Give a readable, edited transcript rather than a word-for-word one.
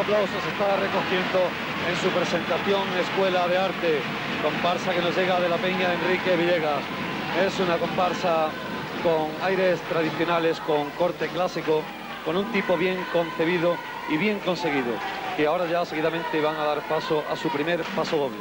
aplausos está recogiendo en su presentación Escuela de Arte, comparsa que nos llega de la Peña Enrique Villegas. Es una comparsa con aires tradicionales, con corte clásico, con un tipo bien concebido y bien conseguido, que ahora ya seguidamente van a dar paso a su primer paso doble.